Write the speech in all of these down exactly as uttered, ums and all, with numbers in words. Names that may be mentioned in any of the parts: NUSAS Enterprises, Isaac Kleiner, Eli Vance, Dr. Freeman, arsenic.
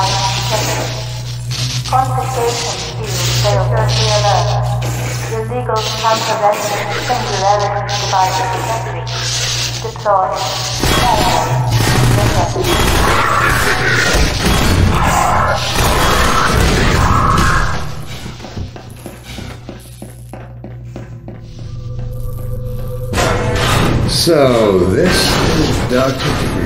by Henry. Complication is their dirty alert. Illegals can possess singularity devices entry. Deploy. So this is Doctor Freeman.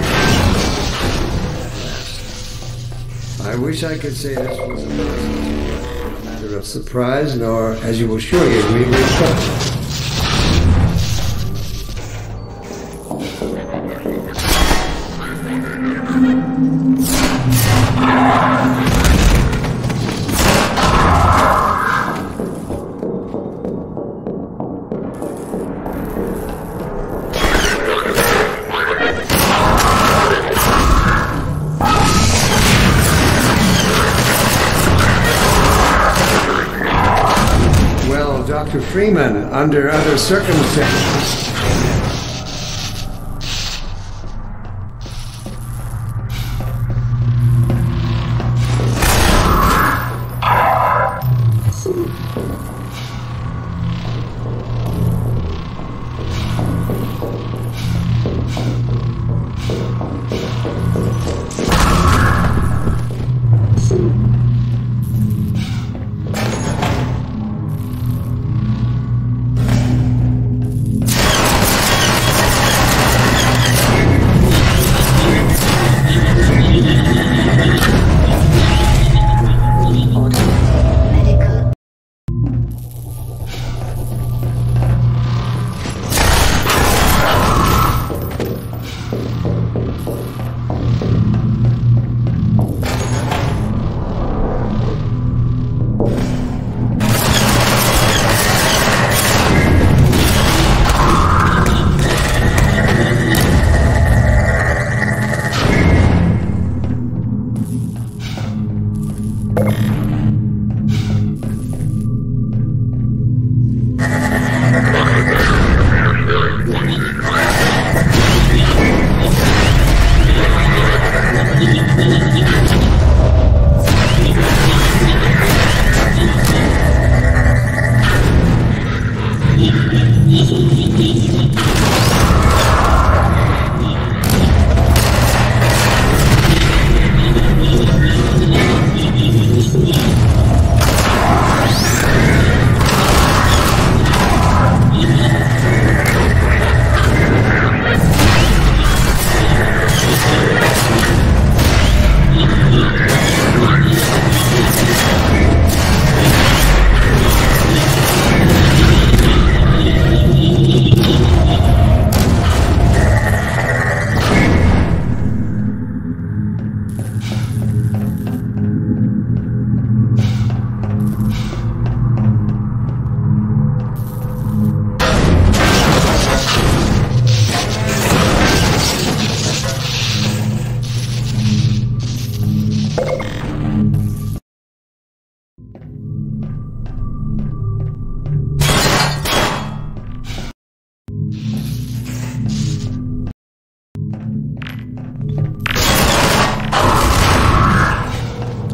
I wish I could say this was a matter of surprise, nor, as you will surely agree, respect. Doctor Freeman, under other circumstances.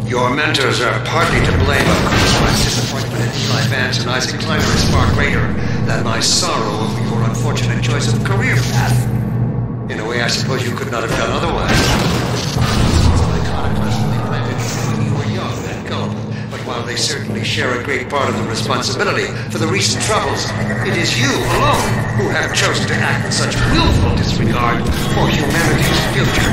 Your mentors are partly to blame, of course. My disappointment in Eli Vance and Isaac Kleiner is far greater than my sorrow over your unfortunate choice of career path. In a way, I suppose you could not have done otherwise. My conquest they planted when you were young and gullible, but while they certainly share a great part of the responsibility for the recent troubles, it is you alone who have chosen to act with such willful disregard for humanity's future.